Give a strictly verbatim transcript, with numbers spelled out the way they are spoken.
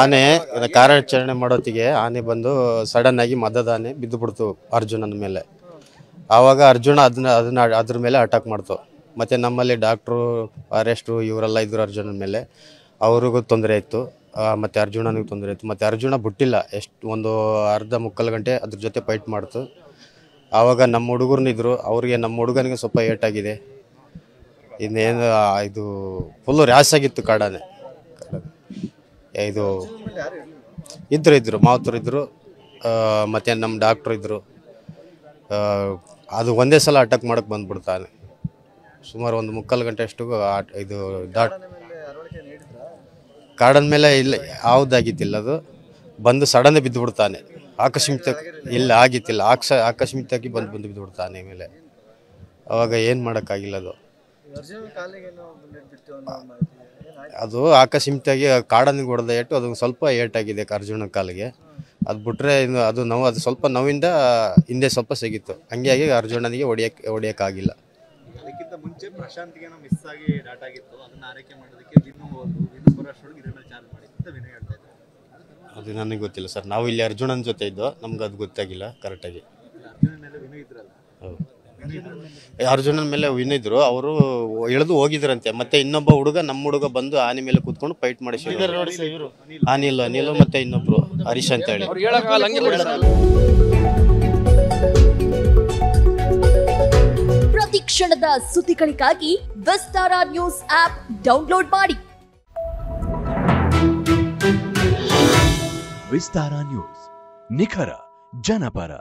ಆನೆ ಕಾರ್ಯಾಚರಣೆ ಮಾಡೋತ್ತಿಗೆ ಆನೆ ಬಂದು ಸಡನ್ ಆಗಿ ಮದ್ದದ ಆನೆ ಬಿದ್ದುಬಿಡ್ತು ಅರ್ಜುನನ ಮೇಲೆ. ಆವಾಗ ಅರ್ಜುನ ಅದನ್ನ ಅದನ್ನ ಅದ್ರ ಮೇಲೆ ಅಟ್ಯಾಕ್ ಮಾಡ್ತು. ಮತ್ತು ನಮ್ಮಲ್ಲಿ ಡಾಕ್ಟ್ರು ಅರೆಸ್ಟು ಇವರೆಲ್ಲ ಇದ್ದರು ಅರ್ಜುನನ ಮೇಲೆ. ಅವ್ರಿಗೂ ತೊಂದರೆ ಇತ್ತು, ಮತ್ತು ಅರ್ಜುನನಿಗೆ ತೊಂದರೆ ಇತ್ತು. ಮತ್ತು ಅರ್ಜುನ ಬಿಟ್ಟಿಲ್ಲ, ಎಷ್ಟು ಒಂದು ಅರ್ಧ ಮುಕ್ಕಾಲು ಗಂಟೆ ಅದ್ರ ಜೊತೆ ಫೈಟ್ ಮಾಡ್ತು. ಆವಾಗ ನಮ್ಮ ಹುಡುಗರ್ನಿದ್ರು, ಅವ್ರಿಗೆ ನಮ್ಮ ಹುಡುಗನಿಗೆ ಸ್ವಲ್ಪ ಏಟಾಗಿದೆ. ಇನ್ನೇನು ಇದು ಫುಲ್ಲು ರ್ಯಾಶ್ ಆಗಿತ್ತು ಕಾಡಾನೆ. ಇದು ಇದ್ರು ಇದ್ದರು ಮಾವುತರು ಇದ್ದರು, ಮತ್ತು ನಮ್ಮ ಡಾಕ್ಟ್ರು ಇದ್ದರು. ಅದು ಒಂದೇ ಸಲ ಅಟ್ಯಾಕ್ ಮಾಡೋಕ್ಕೆ ಬಂದುಬಿಡ್ತಾನೆ. ಸುಮಾರು ಒಂದು ಮುಕ್ಕಾಲು ಗಂಟೆ ಅಷ್ಟು ಇದು ಡಾಟ್ ಕಾಡನ ಮೇಲೆ ಇಲ್ಲ ಯಾವುದಾಗಿತ್ತಿಲ್ಲ, ಅದು ಬಂದು ಸಡನ್ನೇ ಬಿದ್ದುಬಿಡ್ತಾನೆ. ಆಕಸ್ಮಿಕ ಇಲ್ಲ ಆಗಿತ್ತಿಲ್ಲ, ಆಕ್ಸ ಆಕಸ್ಮಿಕವಾಗಿ ಬಂದು ಬಂದು ಬಿದ್ದುಬಿಡ್ತಾನೆ ಮೇಲೆ. ಆವಾಗ ಏನು ಮಾಡೋಕ್ಕಾಗಿಲ್ಲ. ಅದು ಅದು ಆಕಸ್ಮಿಕವಾಗಿ ಕಾಡನಿಗೆ ಹೊಡೆದ ಏಟು, ಅದು ಸ್ವಲ್ಪ ಏಟಾಗಿದೆ ಅರ್ಜುನ ಕಾಲಿಗೆ. ಅದು ಬಿಟ್ಟರೆ ಇನ್ನು ಅದು ನೋವು, ಅದು ಸ್ವಲ್ಪ ನೋವಿಂದ ಹಿಂದೆ ಸ್ವಲ್ಪ ಸಿಗಿತ್ತು. ಹಂಗೆ ಆಗಿ ಅರ್ಜುನನಿಗೆ ಹೊಡಿಯೋಕ್ಕೆ ಹೊಡಿಯೋಕ್ಕಾಗಿಲ್ಲ. ಅದಕ್ಕಿಂತ ಮುಂಚೆ ಪ್ರಶಾಂತ್ಗೆ ಏನೋ ಮಿಸ್ ಆಗಿ ಡಾಟ್ ಆಗಿತ್ತು, ಅದನ್ನು ಆರೈಕೆ ಮಾಡೋದಕ್ಕೆ ಅದು ನನಗೆ ಗೊತ್ತಿಲ್ಲ ಸರ್. ನಾವು ಇಲ್ಲಿ ಅರ್ಜುನನ ಜೊತೆ ಇದ್ದೋ, ನಮ್ಗೆ ಅದು ಗೊತ್ತಾಗಿಲ್ಲ ಕರೆಕ್ಟಾಗಿ. ಹೌದು, ಅರ್ಜುನನ ಮೇಲೆ ವಿನಿದ್ರು, ಅವರು ಎಳೆದು ಹೋಗಿದ್ರಂತೆ. ಮತ್ತೆ ಇನ್ನೊಬ್ಬ ಹುಡುಗ, ನಮ್ಮ ಹುಡುಗ ಬಂದು ಆನೆ ಮೇಲೆ ಕೂತ್ಕೊಂಡು ಫೈಟ್ ಮಾಡಿಸಿ ಅನಿಲ್ ಅನಿಲ್ ಮತ್ತೆ ಇನ್ನೊಬ್ರು ಹರೀಶ್ ಅಂತ ಹೇಳಿ. ಪ್ರತಿ ಕ್ಷಣದ ಸುದ್ದಿಗಳಿಗಾಗಿ ವಿಸ್ತಾರ ನ್ಯೂಸ್ ಆಪ್ ಡೌನ್ಲೋಡ್ ಮಾಡಿ. ವಿಸ್ತಾರ ನ್ಯೂಸ್, ನಿಖರ ಜನಪರ.